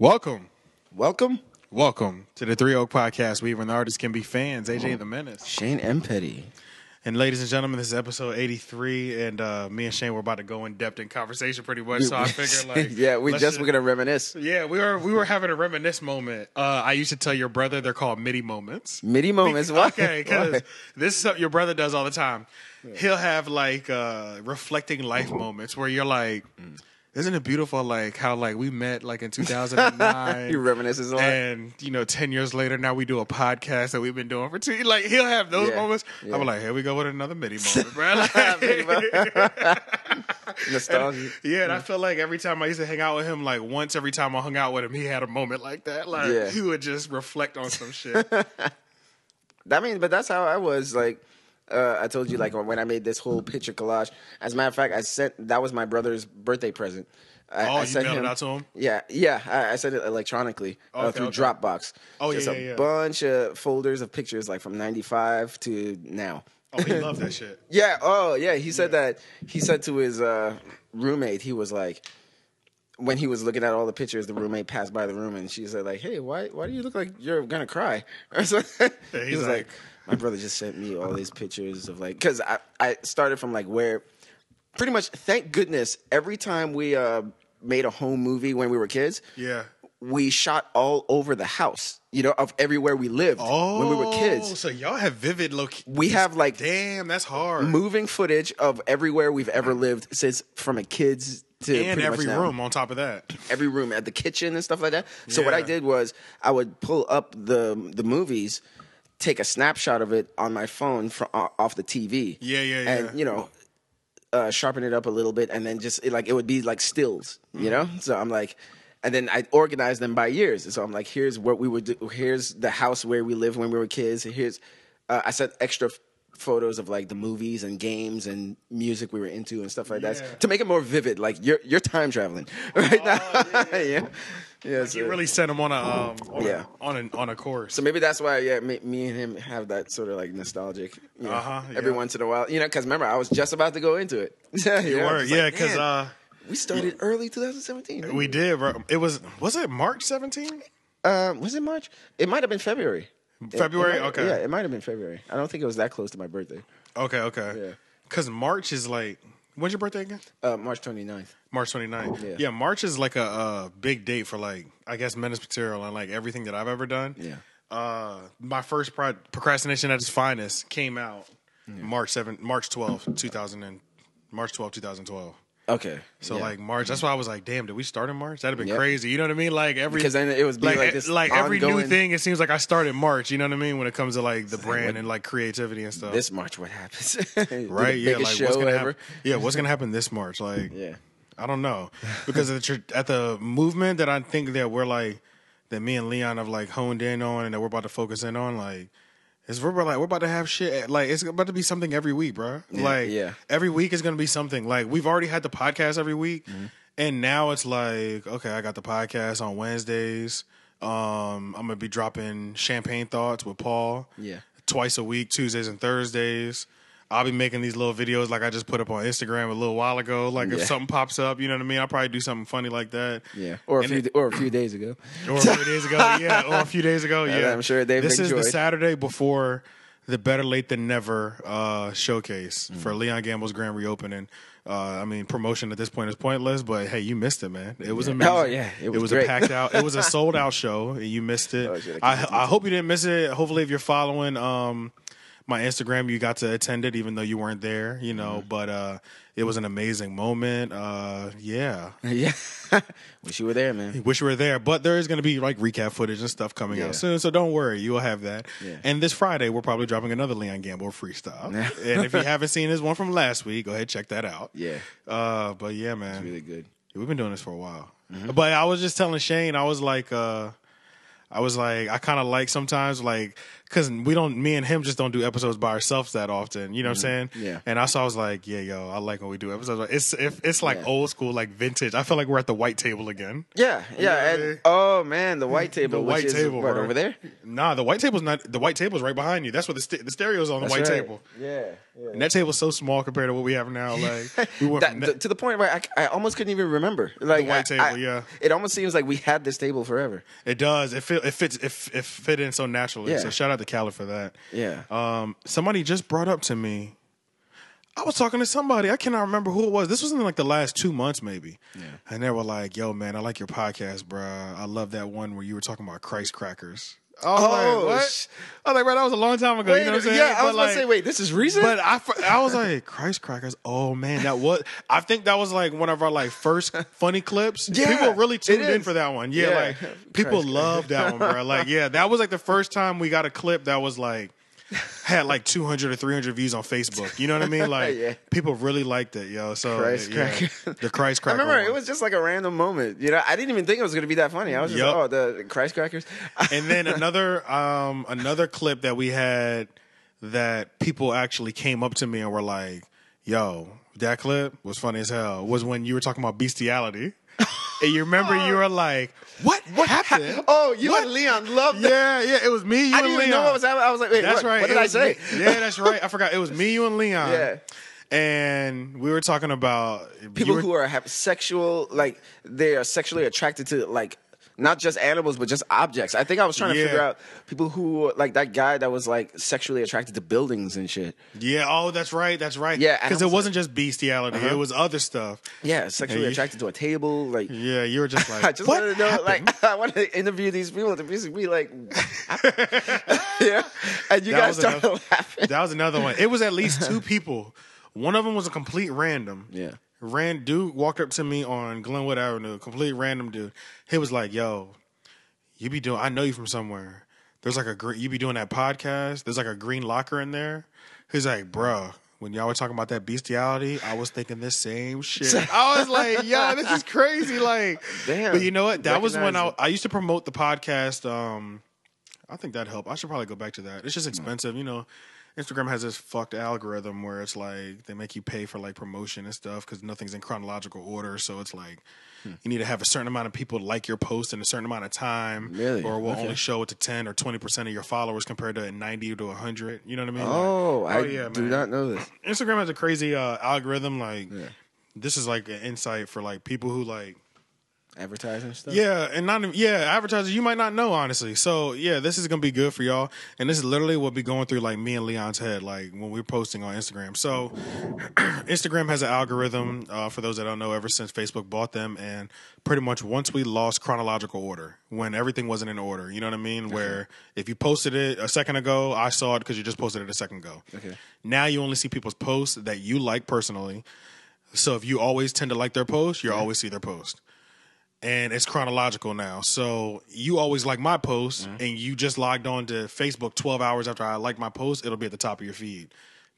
Welcome to the Three Oak Podcast, where even artists can be fans. AJ the Menace, Shane M Petty, and ladies and gentlemen, this is episode 83, and me and Shane were about to go in depth in conversation pretty much. So I figured, like, we're gonna reminisce. Yeah, we were having a reminisce moment. I used to tell your brother they're called MIDI moments. MIDI moments, what? Okay, because this is something your brother does all the time. Yeah. He'll have like reflecting life moments where you're like. Isn't it beautiful, like, how, like, we met, like, in 2009. You reminisces on it. And, you know, 10 years later, now we do a podcast that we've been doing for 2 years. Like, he'll have those moments. Yeah. I'm like, here we go with another MIDI moment, bro. Nostalgia. Yeah, and I feel like every time I used to hang out with him, like, once every time I hung out with him, he had a moment like that. Like, he would just reflect on some shit. I mean, but that's how I was, like. I told you, like, when I made this whole picture collage. As a matter of fact, I sent that was my brother's birthday present. I sent you mailed it out to him? Yeah. I sent it electronically through Dropbox. Oh, just a bunch of folders of pictures, like, from 95 to now. Oh, he loved that shit. Yeah. Oh, yeah. He said that. He said to his roommate, he was like, when he was looking at all the pictures, the roommate passed by the room, and she said, like, hey, why do you look like you're going to cry? So, yeah, he was like my brother just sent me all these pictures of, like, because I started from, like, where pretty much, thank goodness, every time we made a home movie when we were kids, we shot all over the house, you know, of everywhere we lived when we were kids. So y'all have vivid locations. We have, like, damn, that's hard. Moving footage of everywhere we've ever lived since from a kid's. And every room on top of that. Every room at the kitchen and stuff like that. So what I did was I would pull up the movies, take a snapshot of it on my phone off the TV. Yeah. And, you know, sharpen it up a little bit, and then just, like, it would be, like, stills, you know? So I'm like, and then I organized them by years. And so I'm like, here's what we would do. Here's the house where we lived when we were kids. Here's, I sent extra photos of, like, the movies and games and music we were into and stuff like that, to make it more vivid. Like, you're time traveling right now. Yeah, like, so you really sent him on a on a course. So maybe that's why me and him have that sort of, like, nostalgic. You know, every once in a while, you know, because remember I was just about to go into it. Because we started early 2017. Right? We did. Bro. It was it March 17? Was it March? It might have been February. February? Okay. Yeah, it might have been February. I don't think it was that close to my birthday. Okay. Yeah. Because March is like, when's your birthday again? March 29th. March 29th. Yeah, March is like a big date for, like, I guess, Menace material and, like, everything that I've ever done. Yeah. My first Procrastination at its Finest came out March 12, 2012. Okay. So, like, March, that's why I was like, damn, did we start in March? That'd have been crazy. You know what I mean? Like, because then it was like this like ongoing, every new thing, it seems like I start in March, you know what I mean? When it comes to, like, the brand and, like, creativity and stuff. This March, what happens? Right? Yeah, like, what's going to happen? Yeah, what's going to happen this March? Like, I don't know. Because at the movement that I think that we're, like, that me and Leon have, like, honed in on and that we're about to focus in on, like, we're about to have shit. Like, it's about to be something every week, bro. Every week is going to be something. Like, we've already had the podcast every week. And now it's like, okay, I got the podcast on Wednesdays. I'm going to be dropping Champagne Thoughts with Paul. Yeah. Twice a week, Tuesdays and Thursdays. I'll be making these little videos like I just put up on Instagram a little while ago. Like, if something pops up, you know what I mean? I'll probably do something funny like that. Yeah. Or a few days ago, yeah. I'm sure they've enjoyed. This is the Saturday before the Better Late Than Never showcase for Leon Gamble's grand reopening. I mean, promotion at this point is pointless, but hey, you missed it, man. It was amazing. Oh, yeah. It was a packed out. It was a sold out show. And you missed it. Oh, shit, I hope you didn't miss it. Hopefully, if you're following my Instagram, you got to attend it even though you weren't there, you know, but it was an amazing moment. Yeah. Wish you were there, man. Wish you were there. But there is going to be, like, recap footage and stuff coming out soon, so don't worry. You will have that. Yeah. And this Friday, we're probably dropping another Leon Gamble freestyle. And if you haven't seen his one from last week, go ahead and check that out. Yeah. But, yeah, man. It's really good. We've been doing this for a while. But I was just telling Shane, I was like, I kind of like sometimes, like, because we don't, me and him just don't do episodes by ourselves that often. You know what I'm saying? Yeah. And I was like, yeah, yo, I like when we do episodes. It's like old school, like vintage. I feel like we're at the white table again. Yeah, yeah. And, oh man, the white table. The white table right over there. Nah, the white table's not. The white table's right behind you. That's what the stereo's on. That's the white table. Yeah, yeah. And that table's so small compared to what we have now. Like we went to the point where I almost couldn't even remember. Like the white table. Yeah. It almost seems like we had this table forever. It does. It fit in so naturally. Yeah. So shout out to Calla for that. Yeah. Somebody just brought up to me. I was talking to somebody. I cannot remember who it was. This was in like the last 2 months maybe. Yeah. And they were like, yo, man, I like your podcast, bro. I love that one where you were talking about Christ crackers. Oh, like, what? I was like, bro, that was a long time ago. Wait, you know what I'm saying? Yeah, I was about to say, wait, this is recent? But I was like, Christ crackers. Oh, man, that was, I think that was like one of our like first funny clips. Yeah, people really tuned in for that one. Yeah, yeah. Like people loved that one, bro. Like, yeah, that was like the first time we got a clip that was like, had like 200 or 300 views on Facebook. You know what I mean? Like people really liked it, yo. So the Christ cracker. I remember it was just like a random moment. You know, I didn't even think it was gonna be that funny. I was just like, oh, the Christ crackers. And then another clip that we had that people actually came up to me and were like, yo, that clip was funny as hell, was when you were talking about bestiality. And you remember you were like, what happened? Oh, you and Leon loved it. Yeah, yeah, it was me, you and Leon. I didn't even know what was happening. I was like, wait, what did I say? Yeah, that's right. I forgot. It was me, you, and Leon. Yeah. And we were talking about... people who have sexual, like, they are sexually attracted to, like, not just animals, but just objects. I think I was trying to figure out people who, like that guy that was like sexually attracted to buildings and shit. Yeah. Oh, that's right. That's right. Yeah. Because it wasn't just bestiality. It was other stuff. Yeah. Sexually attracted to a table. Like. Yeah. You were just like, I just wanted to know, like, I wanted to interview these people to basically be like, yeah. And you guys started laughing. That was another one. It was at least two people. One of them was a complete random. Yeah. Dude walked up to me on Glenwood Avenue, complete random dude. He was like, yo, you be doing, I know you from somewhere. There's like a, you be doing that podcast. There's like a green locker in there. He's like, bruh, when y'all were talking about that bestiality, I was thinking this same shit. I was like, yo, this is crazy. Like, damn. But you know what? That was when I used to promote the podcast. I think that helped. I should probably go back to that. It's just expensive, you know. Instagram has this fucked algorithm where it's like they make you pay for like promotion and stuff because nothing's in chronological order. So it's like you need to have a certain amount of people like your post in a certain amount of time, or we'll only show it to 10 or 20% of your followers compared to 90 to 100. You know what I mean? Oh, like, I do not know this. Instagram has a crazy algorithm. Like this is like an insight for like people who like advertising stuff. Yeah, and not advertisers you might not know honestly. So yeah, this is gonna be good for y'all. And this is literally what be going through like me and Leon's head like when we're posting on Instagram. So Instagram has an algorithm for those that don't know. Ever since Facebook bought them, and pretty much once we lost chronological order when everything wasn't in order, you know what I mean? Where if you posted it a second ago, I saw it because you just posted it a second ago. Now you only see people's posts that you like personally. So if you always tend to like their post, you'll always see their post. And it's chronological now. So you always like my post, and you just logged on to Facebook 12 hours after I like my post, it'll be at the top of your feed.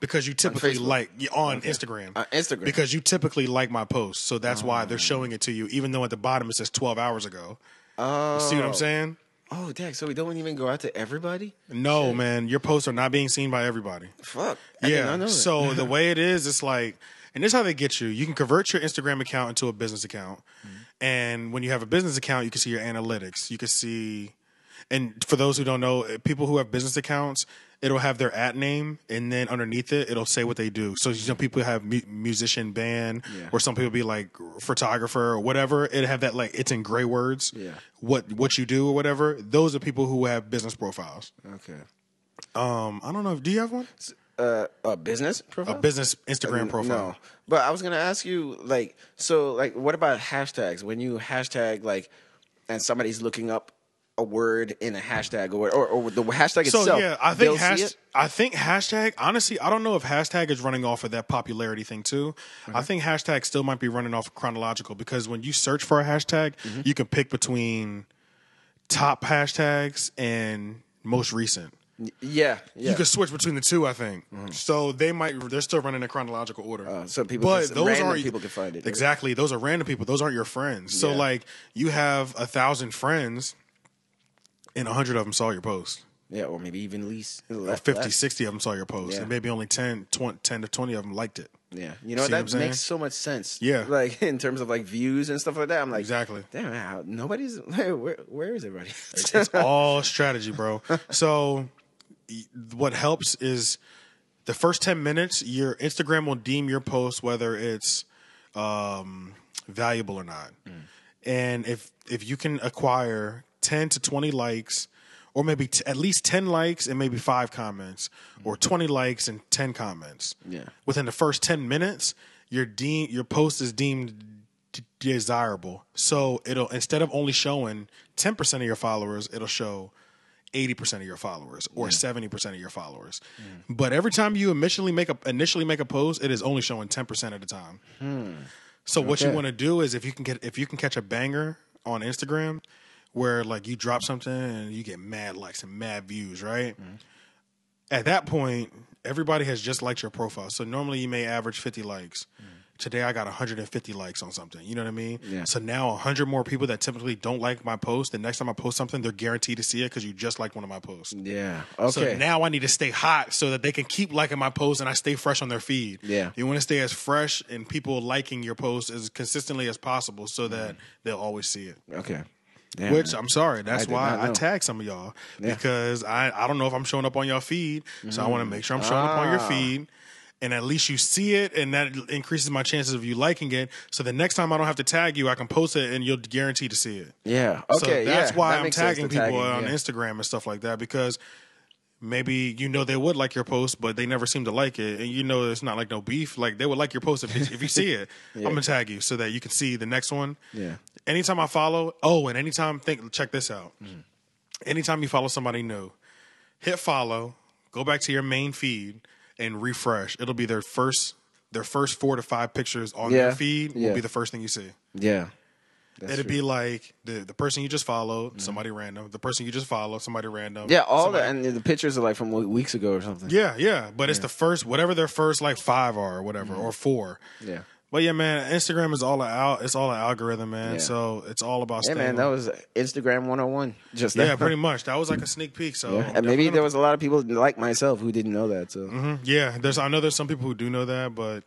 Because you typically like, on Instagram. On Instagram. Because you typically like my post. So that's why they're showing it to you, even though at the bottom it says 12 hours ago. Oh. You see what I'm saying? Oh, dang. So we don't even go out to everybody? No, man. Your posts are not being seen by everybody. Fuck. I did not know that. So the way it is, it's like... And this is how they get you. You can convert your Instagram account into a business account. And when you have a business account, you can see your analytics. You can see, and for those who don't know, people who have business accounts, it'll have their at name, and then underneath it, it'll say what they do. So, you know, people have musician, band, or some people be like photographer or whatever. It'll have that, like, it's in gray words, what you do or whatever. Those are people who have business profiles. Okay. I don't know. Do you have one? A business profile? A business Instagram profile. No. But I was going to ask you, like, so, like, what about hashtags? When you hashtag, like, and somebody's looking up a word in a hashtag or the hashtag itself. So, yeah, I think hashtag, honestly, I don't know if hashtag is running off of that popularity thing, too. I think hashtag still might be running off chronological because when you search for a hashtag, you can pick between top hashtags and most recent. Yeah, you can switch between the two, I think. So they're still running in chronological order. So people, random people can find it. Exactly, those are random people. Those aren't your friends. So like, you have 1,000 friends, and 100 of them saw your post. Yeah, or maybe even at least 50, 60 of them saw your post, and maybe only 10 to 20 of them liked it. Yeah, you know, that makes so much sense. Yeah, like in terms of like views and stuff like that. I'm like, exactly. Damn, nobody's. Like, where is everybody? It's all strategy, bro. So, what helps is the first 10 minutes. Your Instagram will deem your post whether it's valuable or not, and if you can acquire 10 to 20 likes. Or maybe at least 10 likes and maybe 5 comments, or 20 likes and 10 comments. Yeah. Within the first 10 minutes, your post is deemed desirable. So it'll, instead of only showing 10% of your followers, it'll show 80% of your followers or 70% of your followers. But every time you initially make a post, it is only showing 10% of the time. So what you want to do is if you can catch a banger on Instagram, where like you drop something and you get mad likes and mad views, right? At that point, everybody has just liked your profile. So normally you may average 50 likes. Today I got 150 likes on something. You know what I mean? Yeah. So now 100 more people that typically don't like my post, the next time I post something, they're guaranteed to see it because you just liked one of my posts. Yeah. Okay. So now I need to stay hot so that they can keep liking my post and I stay fresh on their feed. Yeah. You want to stay as fresh and people liking your post as consistently as possible so that they'll always see it. Okay. Damn, which, I'm sorry, that's why I tag some of y'all. Yeah. Because I don't know if I'm showing up on your feed. So I want to make sure I'm showing up on your feed. And at least you see it. And that increases my chances of you liking it. So the next time I don't have to tag you, I can post it and you'll guarantee to see it. Yeah. Okay. So that's why I'm tagging people on Instagram and stuff like that. Because maybe you know they would like your post, but they never seem to like it. And you know it's not like no beef. Like they would like your post if you see it. I'm going to tag you so that you can see the next one. Yeah. Anytime I follow, check this out. Anytime you follow somebody new, hit follow, go back to your main feed and refresh. It'll be their first 4 to 5 pictures on their feed will be the first thing you see. Yeah. It'd be like the person you just followed, somebody random. The person you just followed, somebody random. Yeah, all that. And the pictures are like from weeks ago or something. Yeah, yeah. But it's the first, whatever their first like 5 are or whatever, or 4. Yeah. But yeah, man, Instagram is it's all an algorithm, man. Yeah. So it's all about staying. Yeah, man, that was Instagram 101. Yeah, pretty much. That was like a sneak peek. So and maybe there was a lot of people like myself who didn't know that. So yeah, I know there's some people who do know that, but.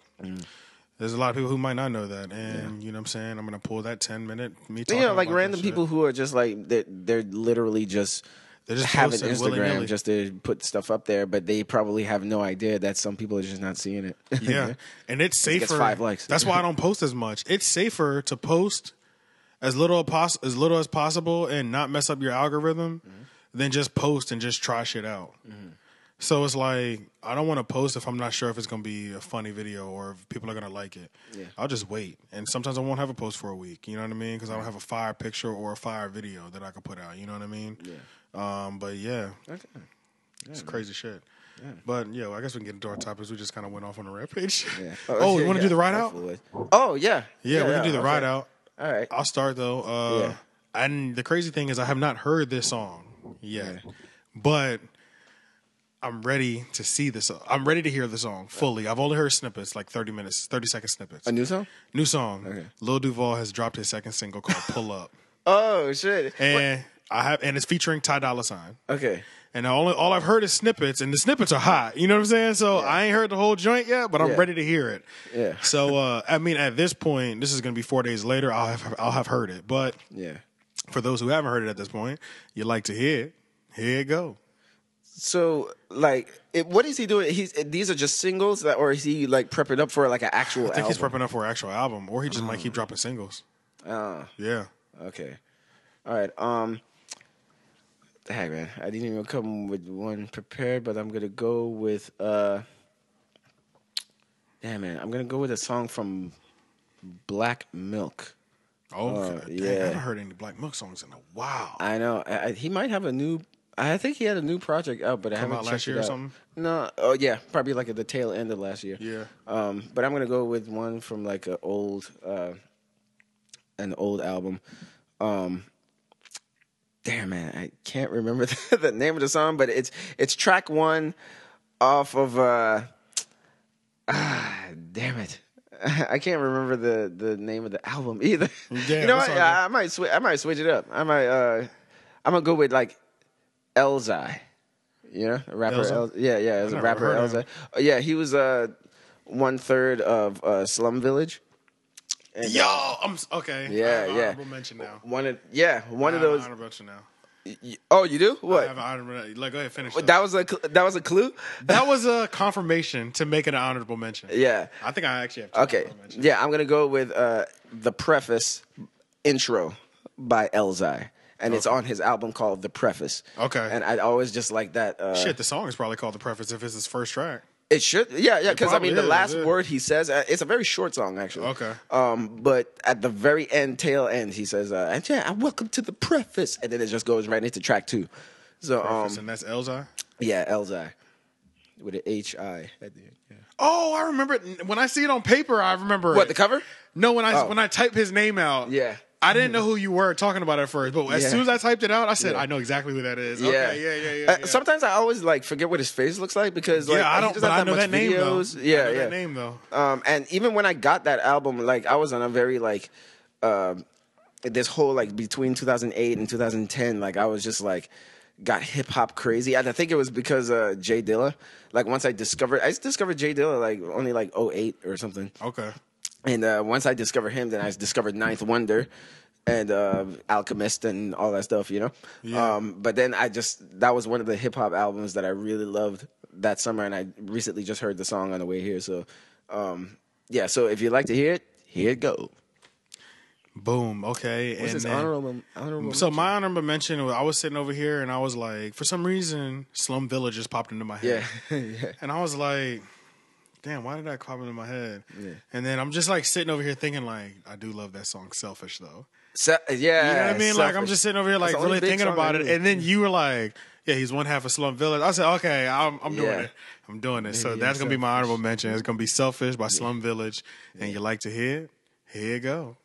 There's a lot of people who might not know that, and you know what I'm saying? I'm going to pull that 10-minute me talking about random people who are just like, they're literally just, have an Instagram willy-nilly just to put stuff up there, but they probably have no idea that some people are just not seeing it. Yeah, and it's safer. It gets 5 likes. That's why I don't post as much. It's safer to post as little as possible and not mess up your algorithm than just post and just try shit out. So it's like, I don't want to post if I'm not sure if it's going to be a funny video or if people are going to like it. Yeah. I'll just wait. And sometimes I won't have a post for a week. You know what I mean? Because I don't have a fire picture or a fire video that I can put out. You know what I mean? Yeah. But yeah. Okay. It's crazy shit. Yeah. But yeah, well, I guess we can get into our topics. We just kind of went off on a rampage. Yeah. Oh, you want to do the ride out? Oh, yeah. Yeah, we can do the ride out. All right. I'll start, though. And the crazy thing is I have not heard this song yet. Yeah. But I'm ready to see this. I'm ready to hear the song fully. I've only heard snippets, like 30-second snippets. A new song? New song. Okay. Lil Duval has dropped his second single called Pull Up. Oh, shit. And and it's featuring Ty Dolla $ign. Okay. And all I've heard is snippets, and the snippets are hot. You know what I'm saying? So I ain't heard the whole joint yet, but I'm ready to hear it. Yeah. So I mean, at this point, this is gonna be 4 days later. I'll have heard it. But yeah, for those who haven't heard it at this point, you'd like to hear it. Here it go. So, like, what is he doing? These are just singles, or is he, like, prepping up for, like, an actual album? I think he's prepping up for an actual album, or he just might keep dropping singles. Yeah. Okay. All right. Hey, man, I didn't even come with one prepared, but I'm going to go with, I'm going to go with a song from Black Milk. Oh, yeah. I haven't heard any Black Milk songs in a while. I know. He might have a new... I think he had a new project out, but I haven't checked it out. Come out last year or something? No. Oh, yeah. Probably like at the tail end of last year. Yeah. But I'm going to go with one from like an old album. Damn, man. I can't remember the name of the song, but it's track 1 off of... damn it. I can't remember the name of the album either. Yeah, you know what? I might switch it up. I'm going to go with like... Elzhi. You know, rapper Elzhi. Yeah, it was a rapper Elzhi. Yeah, he was one third of Slum Village. And, yo, I'm okay. Yeah, I have mention now. One of those. I have honorable mention now. Oh, you do? What? I have an honorable. Like, go ahead, finish. That was a clue. That was a confirmation to make it an honorable mention. Yeah, I think I actually have. Okay. Yeah, I'm gonna go with The Preface intro by Elzhi. And it's on his album called The Preface. Okay. And I always just like that. Shit, the song is probably called The Preface if it's his first track. It should. Yeah. Because, I mean, the last word he says, it's a very short song, actually. Okay. But at the very end, tail end, he says, and yeah, welcome to The Preface. And then it just goes right into track two. So, Preface, and that's Elzhi? Yeah, Elzhi. With an H-I at the end. Yeah. Oh, I remember it. When I see it on paper, I remember it. What, the cover? No, when I type his name out. Yeah. I didn't know who you were talking about at first, but as soon as I typed it out, I said, I know exactly who that is. Okay, yeah. Sometimes I always, like, forget what his face looks like because, like, I don't just not that much videos. I know that name, though. And even when I got that album, like, I was on a very, like, this whole, like, between 2008 and 2010, like, I was just, like, got hip-hop crazy. And I think it was because J Dilla. Like, once I discovered J Dilla, like, only, like, 08 or something. Okay. And once I discovered him, then I discovered Ninth Wonder and Alchemist and all that stuff, you know? Yeah. But then that was one of the hip-hop albums that I really loved that summer, and I recently just heard the song on the way here. So, yeah, so if you'd like to hear it, here it goes. Boom, okay. What's his honorable mention? So my honorable mention was I was sitting over here, and I was like, for some reason, Slum Village just popped into my head. Yeah. Yeah. And I was like... damn, why did that pop into my head? Yeah. And then I'm just, like, sitting over here thinking, like, I do love that song, Selfish, though. Yeah. You know what I mean? Selfish. Like, I'm just sitting over here, like, really thinking about it. And then you were like, yeah, he's one half of Slum Village. I said, okay, I'm doing it. I'm doing it. Maybe so that's going to be my honorable mention. It's going to be Selfish by Slum Village. And you like to hear it? Here you go.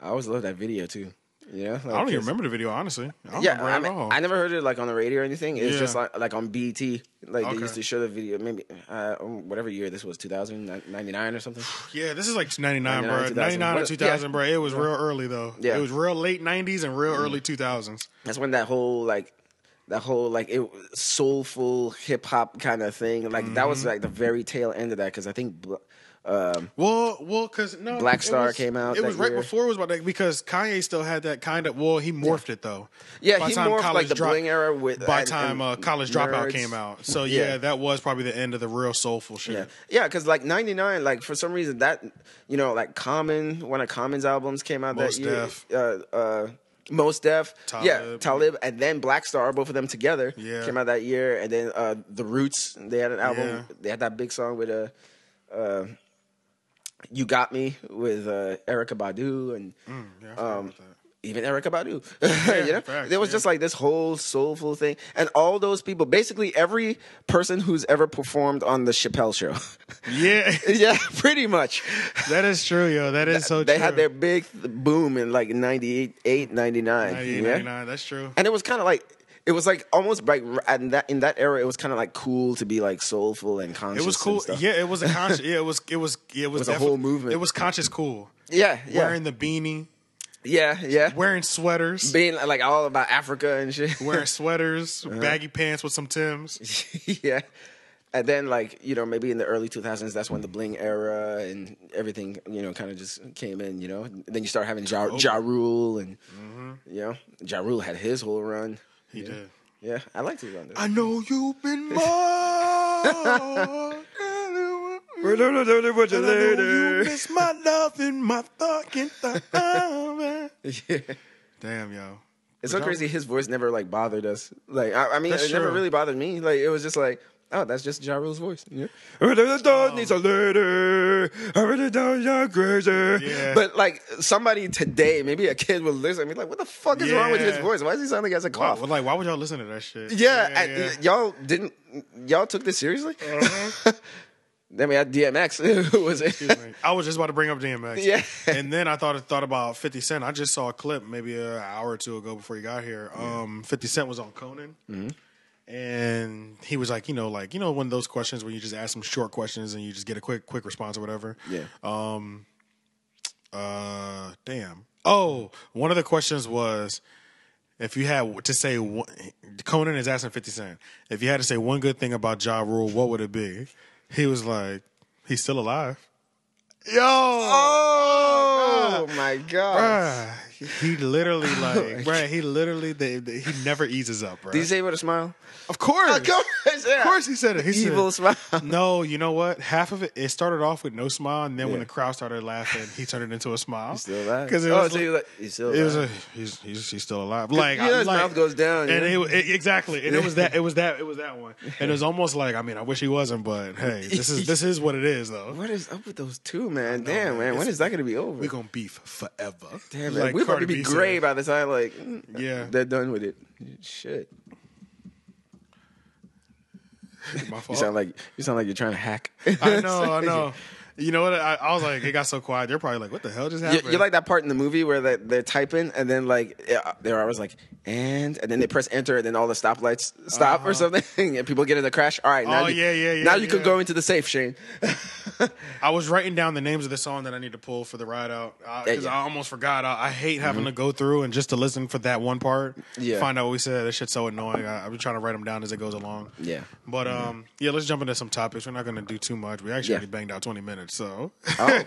I always love that video, too. Yeah, like, I don't even remember the video, honestly. I mean, I never heard it, like, on the radio or anything. It's just like on BET. Like they used to show the video, maybe whatever year this was, 2099 or something. Yeah, this is like 99, bro. 99 or 2000, bro. It was real early though. Yeah, it was real late 90s and real early 2000s. That's when that whole it soulful hip hop kind of thing. Like that was like the very tail end of that because I think. Black Star came out. It was right before it was about that because Kanye still had that kind of. Well, he morphed it though. Yeah, he morphed like the bling era with. By time College Dropout came out, so yeah, that was probably the end of the real soulful shit. Yeah, because like '99, like for some reason that you know like Common, one of Common's albums came out that year. Most Def, Talib, and then Black Star, both of them together came out that year, and then The Roots, they had an album. Yeah. They had that big song with You Got Me with Erykah Badu and even Erykah Badu. You know? Facts, there was just like this whole soulful thing. And all those people, basically every person who's ever performed on the Chappelle show. Yeah. Yeah, pretty much. That is true, yo. That is so true. They had their big boom in like 98, 99. 98, yeah? 99, that's true. And it was kind of like... it was like almost like in that era, it was kind of like cool to be like soulful and conscious. It was cool, yeah. It was a conscious, yeah. It was a whole movement. It was conscious cool. Yeah. Wearing the beanie. Yeah. Wearing sweaters. Being like all about Africa and shit. Wearing sweaters, baggy pants with some Timbs. Yeah. And then, like, you know, maybe in the early 2000s, that's when the bling era and everything, you know, kind of just came in, you know. And then you start having Ja Rule and, you know, Ja Rule had his whole run. He did. Yeah, I liked his run. I know you've been more. I know you miss my love and my fucking time. Yeah. Damn, yo. It's so crazy. His voice never like bothered us. Like I mean, it never really bothered me. Like it was just like, oh, that's just Ja Rule's voice. Yeah. Needs a lady. You're crazy. Yeah. But like somebody today, maybe a kid will listen. I mean, like, what the fuck is wrong with his voice? Why does he sound like he has a cough? Well, like, why would y'all listen to that shit? Yeah. Y'all took this seriously? Then we had DMX. Who was it? Excuse me. I was just about to bring up DMX. Yeah. And then I thought about 50 Cent. I just saw a clip maybe an hour or two ago before he got here. 50 Cent was on Conan. Mm-hmm. And he was like, you know, one of those questions where you just ask them short questions and you just get a quick response or whatever. Yeah. Damn. Oh, one of the questions was, If you had to say one, Conan is asking 50 Cent, if you had to say one good thing about Ja Rule, what would it be? He was like, he's still alive. Yo! Oh my God. Bruh, he literally like, bruh, he literally, he never eases up, bruh. Did he say with a smile? Of course. Yeah. Of course he said it. He said, evil smile. No, you know what? Half of it, it started off with no smile, and then when the crowd started laughing, he turned it into a smile. He's still alive. Because it was he's still alive. It was he's still alive. Like, yeah, his mouth goes down. And exactly. And it was that one. And it was almost like, I mean, I wish he wasn't, but hey, this is what it is, though. What is up with those two, man? Know, damn, man. When is that going to be over? We're going to beef forever. Damn, man. Like, we're going to be gray by the time, like, they're done with it. Shit. My fault. You sound like you're trying to hack. I know. You know what? I was like, it got so quiet. They're probably like, what the hell just happened? You're like that part in the movie where they're typing and then like they're always like, and then they press enter and then all the stoplights stop or something and people get in a crash. All right, now you could go into the safe, Shane. I was writing down the names of the song that I need to pull for the ride out because I almost forgot. I hate having to go through and just to listen for that one part. Yeah, find out what we said. That shit's so annoying. I've been trying to write them down as it goes along. Yeah, but let's jump into some topics. We're not gonna do too much. We actually already banged out 20 minutes. So we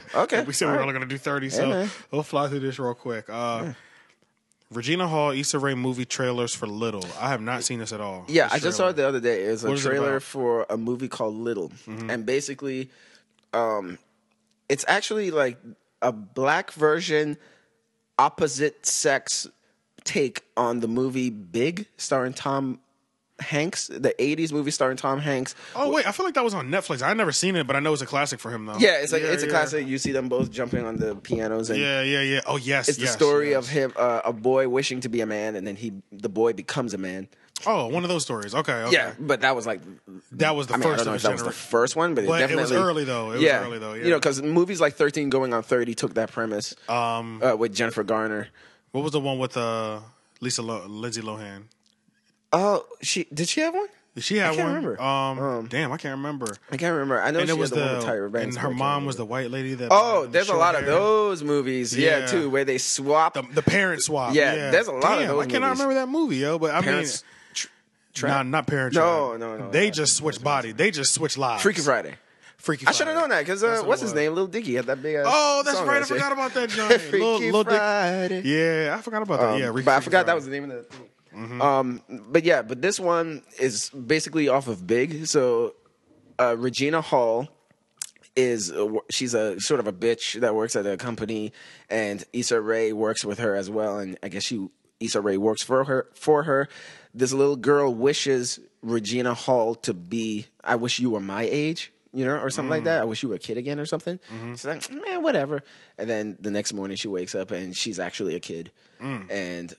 said we're only going to do 30, so we'll fly through this real quick. Regina Hall, Issa Rae movie trailers for Little. I have not seen this at all. Yeah, I just saw it the other day. It's a trailer for a movie called Little. And basically, it's actually like a black version, opposite sex take on the movie Big, starring Tom Hanks, the 80s movie starring Tom Hanks. Oh, wait, I feel like that was on Netflix. I've never seen it, but I know it's a classic for him, though. Yeah, it's like a classic. You see them both jumping on the pianos. And Oh, yes, it's the story of him, a boy wishing to be a man, and then the boy becomes a man. Oh, one of those stories. Okay. Yeah, but that was like... I don't know if that was the first one, but it was early, though. It was early, though. You know, because movies like 13 Going on 30 took that premise with Jennifer Garner. What was the one with Lindsay Lohan? Oh, did she have one? She had one. I can't remember. Damn, I can't remember. I know she was the one with Tyra Banks. And her mom was the white lady that... Oh, there's a lot of those movies, too, where they swap. The parent swap. Yeah, there's a lot of those movies. I cannot remember that movie, yo, but I mean... not Parent Trap. No. They just switched body. They just switched lives. Freaky Friday. I should have known that because what's his name? Lil Dicky had that big. Oh, that's right. I forgot about that, Johnny. Freaky Friday. Yeah, I forgot about that. Yeah, but I forgot that was the name of the thing. But this one is basically off of Big. So Regina Hall she's a sort of a bitch that works at a company, and Issa Rae works with her as well. And I guess Issa Rae works for her. This little girl wishes Regina Hall to be, I wish you were my age, you know, or something like that. I wish you were a kid again or something. She's like, man, whatever. And then the next morning she wakes up and she's actually a kid. And,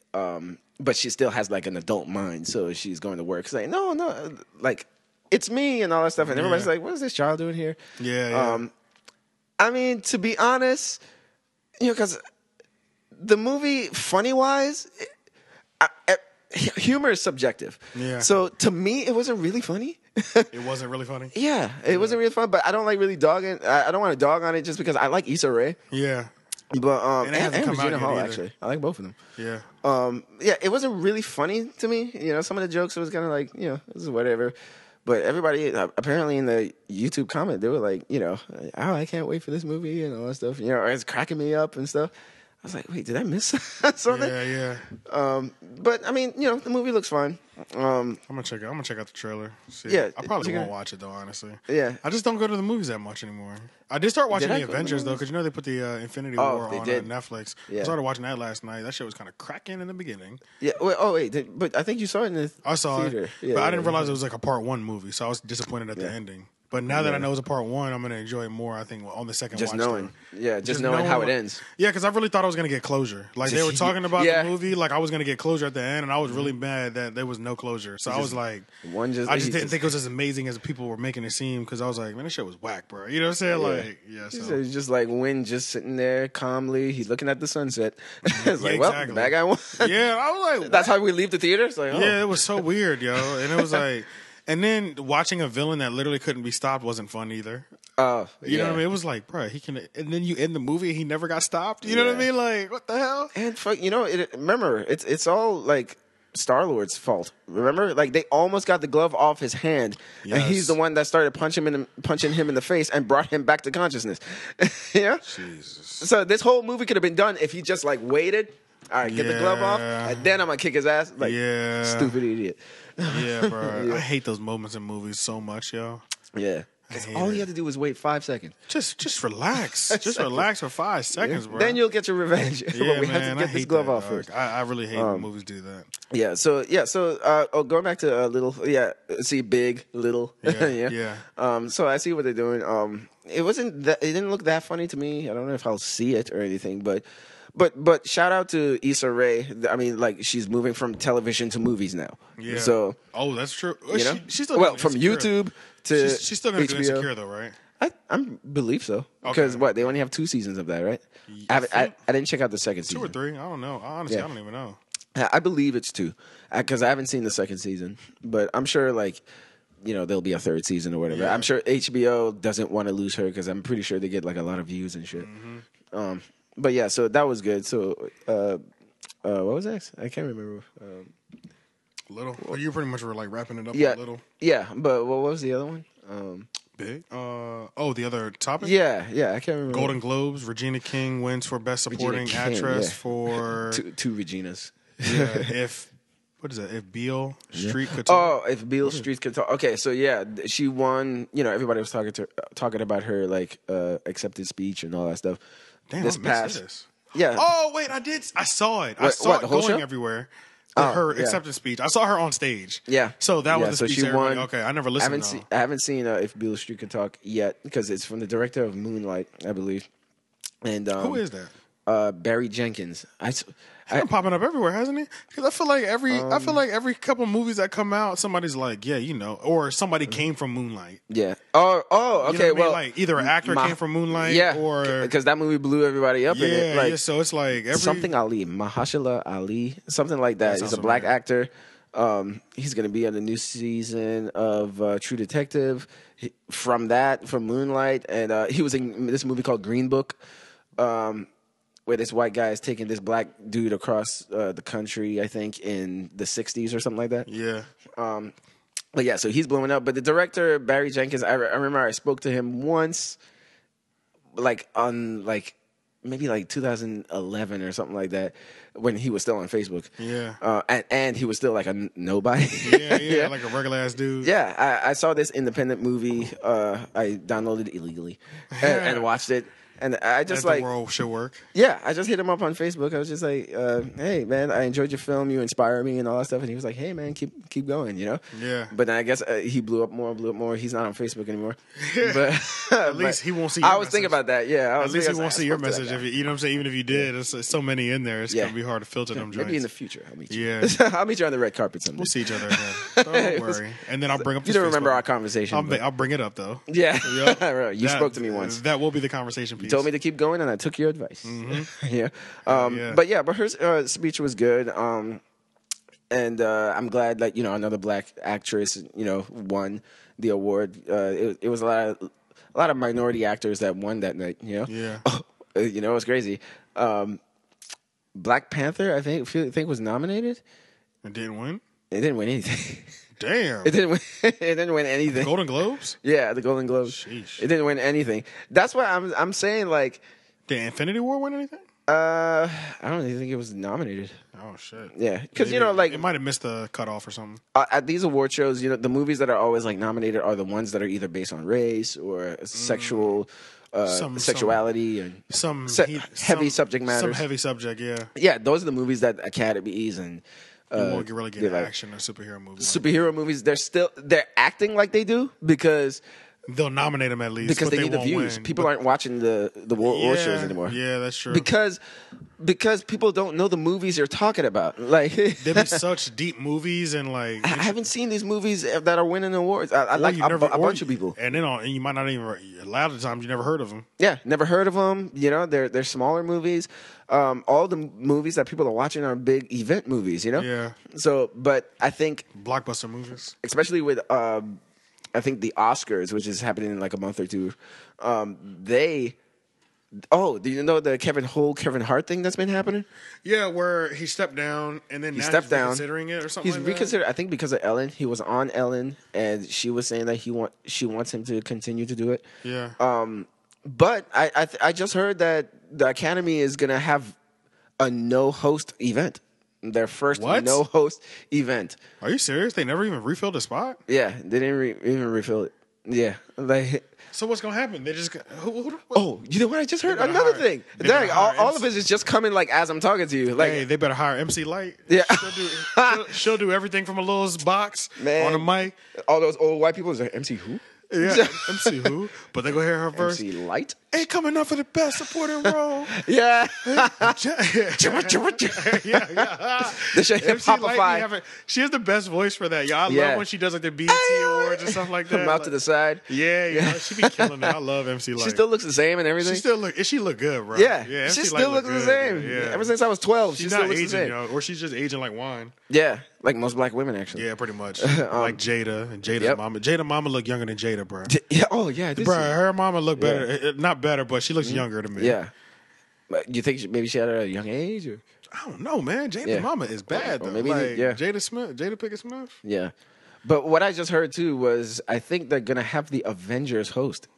but she still has like an adult mind, so she's going to work. She's like, no, like it's me and all that stuff, and everybody's like, "What is this child doing here?" Yeah. I mean, to be honest, you know, because the movie, funny wise, humor is subjective. Yeah. So to me, it wasn't really funny. It wasn't really funny. Yeah, it wasn't really fun. But I don't like really dogging. I don't want to dog on it just because I like Issa Rae. Yeah. But and Regina Hall actually, I like both of them. Yeah. It wasn't really funny to me. You know, some of the jokes was kind of like, you know, this is whatever. But everybody apparently in the YouTube comment, they were like, you know, oh, I can't wait for this movie and all that stuff. You know, it's cracking me up and stuff. I was like, wait, did I miss something? Yeah. But I mean, you know, the movie looks fine. I'm gonna check out the trailer. See, yeah, I probably won't watch it though, honestly. Yeah, I just don't go to the movies that much anymore. I did start watching the Avengers though, because you know they put the Infinity War on Netflix. Yeah. I started watching that last night. That shit was kind of cracking in the beginning. Yeah. But I think you saw it in the theater. I saw it, but I didn't realize it was like a part one movie, so I was disappointed at the ending. But now that I know it's a part one, I'm gonna enjoy it more. I think on the second watch. Just knowing how it ends. Yeah, because I really thought I was gonna get closure. Like they were talking about the movie, like I was gonna get closure at the end, and I was really mad that there was no closure. So I was like, I just didn't think it was as amazing as people were making it seem. Because I was like, man, this shit was whack, bro. You know what I'm saying? So it's just like Wynn just sitting there calmly. He's looking at the sunset. It's like, well, the bad guy won. Yeah, I was like, that's how we leave the theater. It's like, oh. Yeah, it was so weird, yo, and it was like. And then watching a villain that literally couldn't be stopped wasn't fun either. You know what I mean? It was like, bro, he can, and then you end the movie and he never got stopped. You know what I mean? Like, what the hell? And remember, it's all like Star-Lord's fault. Remember, like they almost got the glove off his hand, and he's the one that started punching him in the face and brought him back to consciousness. Yeah. Jesus. So this whole movie could have been done if he just like waited. All right, get the glove off, and then I'm gonna kick his ass. Like, stupid idiot. Yeah, bro. I hate those moments in movies so much, yo. Yeah. All you have to do is wait 5 seconds. Just relax. Just relax for 5 seconds, bro. Then you'll get your revenge. But we have to get this glove off first. I really hate when movies do that. Yeah. So going back to Little. Yeah. See, Big, Little. Yeah. Yeah. So I see what they're doing. It didn't look that funny to me. I don't know if I'll see it or anything, but shout out to Issa Rae. I mean, like, she's moving from television to movies now. Yeah. So that's true. She's still from YouTube to she's still going to do Insecure though, right? I believe so. Because they only have 2 seasons of that, right? I didn't check out the second season. 2 or 3? I don't know. Honestly, I don't even know. I believe it's 2 because I haven't seen the second season, but I'm sure like. There'll be a third season or whatever. Yeah. I'm sure HBO doesn't want to lose her because I'm pretty sure they get like a lot of views and shit. Mm-hmm. But yeah, so that was good. So what was next? I can't remember. Little. Well, you pretty much were like wrapping it up a little. Yeah, but what was the other one? Big. The other topic? Yeah, I can't remember. Golden Globes. Regina King wins for Best Supporting Actress for two Reginas. Yeah, what is that? If Beale Street could talk. Oh, if Beale Street could talk. Okay, so yeah, she won. Everybody was talking about her like acceptance speech and all that stuff. Damn, this past. This. Yeah. Oh wait, I saw it. I saw it going everywhere. Her acceptance speech. I saw her on stage. Yeah. So that was the speech. So she won. Okay, I never listened. I haven't seen If Beale Street Could Talk yet because it's from the director of Moonlight, I believe. And who is that? Barry Jenkins. He's been popping up everywhere, hasn't he? Because I feel like every couple movies that come out, somebody's like, or somebody came from Moonlight. Yeah. Oh, okay. You know what I mean? Like either an actor came from Moonlight, or because that movie blew everybody up in it. Like, so it's like something Ali, Mahershala Ali, something like that. He's a black actor. He's going to be on the new season of True Detective. From Moonlight, and he was in this movie called Green Book. Where this white guy is taking this black dude across the country, I think, in the 60s or something like that. Yeah. But yeah, so he's blowing up. But the director, Barry Jenkins, I remember I spoke to him once, like on like maybe like 2011 or something like that, when he was still on Facebook. Yeah. And he was still like a nobody. Yeah, like a regular ass dude. Yeah, I saw this independent movie. I downloaded it illegally and watched it. And I just like the world should work. Yeah, I just hit him up on Facebook. I was just like, "Hey man, I enjoyed your film. You inspire me and all that stuff." And he was like, "Hey man, keep going." Yeah. But then I guess he blew up more. He's not on Facebook anymore. But at least he won't see. I was thinking about that. Yeah. At least he won't see your message. If you know what I'm saying. Even if you did, it's so many in there. It's gonna be hard to filter them. Maybe in the future, I'll meet you. Yeah. I'll meet you on the red carpet someday. We'll see each other again. Don't worry. And then I'll bring up. You don't remember our conversation. I'll bring it up though. Yeah. You spoke to me once. That will be the conversation piece. Told me to keep going, and I took your advice. Mm-hmm. But her speech was good, and I'm glad that another black actress won the award. It was a lot of minority actors that won that night. It was crazy. Black Panther, I think was nominated. It didn't win. It didn't win anything. Damn. It didn't win anything. The Golden Globes? Yeah, the Golden Globes. Sheesh. It didn't win anything. That's why I'm saying like did Infinity War win anything? I don't even think it was nominated. Oh shit. Yeah, cuz like it might have missed the cutoff or something. At these award shows, the movies that are always like nominated are the ones that are either based on race or sexual sexuality and some heavy subject matters. Some heavy subject, yeah. Yeah, those are the movies that academies and you won't really get action or superhero movies. They're still acting like they do because they'll nominate them at least because they need the views. People aren't watching the war shows anymore. Yeah, that's true. Because people don't know the movies you're talking about. Like there be such deep movies and like I haven't seen these movies that are winning awards. I like a bunch of people, and you might not even a lot of times you never heard of them. Yeah, never heard of them. They're smaller movies. All the movies that people are watching are big event movies. Yeah. So, but I think blockbuster movies, especially with I think the Oscars, which is happening in like a month or two, do you know the Kevin Hart thing that's been happening? Yeah, where he stepped down and then now he's reconsidering it or something. He's reconsidered, I think, because of Ellen. He was on Ellen and she was saying that she wants him to continue to do it. Yeah. But I just heard that the Academy is gonna have a no-host event. Their first no-host event. Are you serious? They never even refilled the spot? Yeah, they didn't even refill it. Yeah, like. So what's gonna happen? They just oh, you know what I just heard? Another thing. Dang, all of it is just coming like as I'm talking to you. Like, hey, they better hire MC Lyte. Yeah, she'll do everything from a little box on a mic. All those old white people is like MC who? Yeah, MC who? But they go hear her first. MC Lyte ain't coming up for the best supporting role. Yeah, yeah. This shit hip hopify. She has the best voice for that, y'all. I love when she does like the BET Awards and stuff like that. Come out to the side. Yeah, yeah. She be killing it. I love MC Lyte. She still looks the same and everything. She look good, bro. Yeah, yeah. She still looks the same. Yeah. Ever since I was 12, she's not aging, or she's just aging like wine. Yeah, like most black women actually. Yeah, pretty much. Like Jada and Jada's mama. Jada mama look younger than Jada, bro. Yeah. Oh yeah, bro. Her mama look better. Not better, but she looks younger to me. Yeah. You think maybe she had her at a young age? Or? I don't know, man. Jada's mama is bad, though. Maybe Jada Pinkett Smith. Yeah. But what I just heard, too, was I think they're going to have the Avengers host.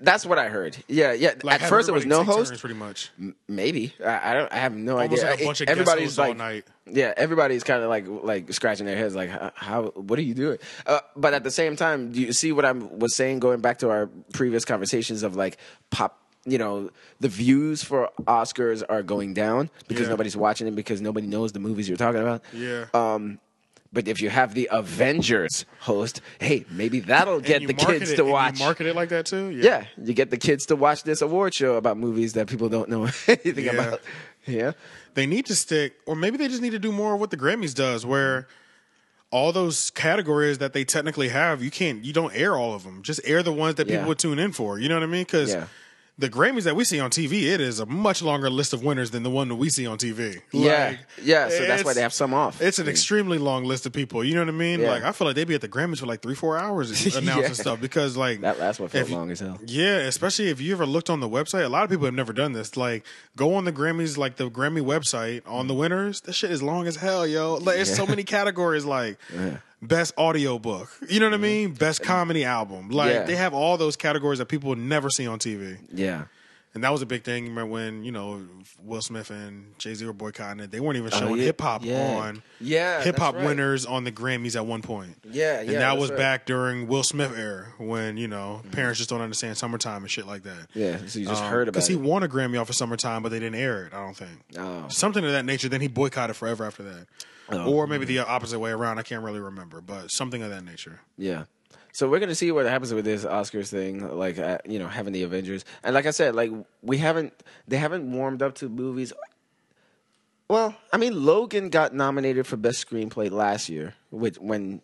That's what I heard. Yeah, yeah. Like, at first, it was no host. Turns, pretty much. Maybe. I have no idea. Like a bunch of everybody's like, all night. Yeah, everybody's kind of like scratching their heads, like, how? What are you doing? But at the same time, do you see what I was saying? Going back to our previous conversations of like pop, you know, the views for Oscars are going down because nobody's watching it because nobody knows the movies you're talking about. Yeah. But if you have the Avengers host, hey, maybe that'll get the kids to watch. You market it like that too? Yeah. You get the kids to watch this award show about movies that people don't know anything about. Yeah. They need to stick, or maybe they just need to do more of what the Grammys does, where all those categories that they technically have, you don't air all of them. Just air the ones that people would tune in for. You know what I mean? Because the Grammys that we see on TV, it is a much longer list of winners than the one that we see on TV. So that's why they have some off. It's an extremely long list of people. You know what I mean? Yeah. Like, I feel like they'd be at the Grammys for like 3-4 hours announcing stuff because, like, that last one felt long as hell. Yeah, especially if you ever looked on the website. A lot of people have never done this. Like, go on the Grammys, like the Grammy website on the winners. That shit is long as hell, yo. Like, it's so many categories. Like. Yeah. Best audiobook. You know what I mean? Best comedy album. Like, they have all those categories that people would never see on TV. Yeah. And that was a big thing. Remember when, you know, Will Smith and Jay-Z were boycotting it. They weren't even showing hip-hop on. Yeah, hip-hop winners on the Grammys at one point. Yeah, and that was back during Will Smith era when, you know, parents just don't understand Summertime and shit like that. Yeah, so you just heard about it. Because he won a Grammy off of Summertime, but they didn't air it, I don't think. Oh. Something of that nature. Then he boycotted forever after that. Oh, or maybe the opposite way around. I can't really remember, but something of that nature. Yeah. So we're going to see what happens with this Oscars thing, like, you know, having the Avengers. And like I said, like, they haven't warmed up to movies. Well, I mean, Logan got nominated for Best Screenplay last year, when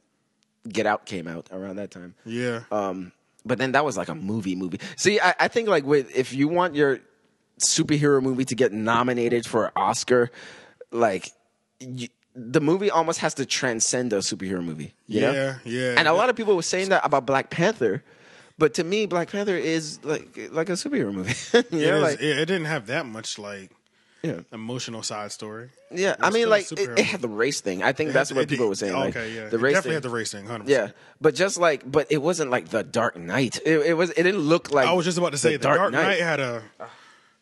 Get Out came out around that time. Yeah. But then that was like a movie. See, I think, like, if you want your superhero movie to get nominated for an Oscar, like, the movie almost has to transcend a superhero movie, you know? Yeah. And a lot of people were saying that about Black Panther, but to me, Black Panther is like a superhero movie. It didn't have that much emotional side story. Yeah, I mean, like, it had the race thing. I think that's what people were saying. Okay, yeah. It definitely had the race thing, 100%. Yeah, but just like, but it wasn't like the Dark Knight. It didn't look like. I was just about to say the Dark Knight had a.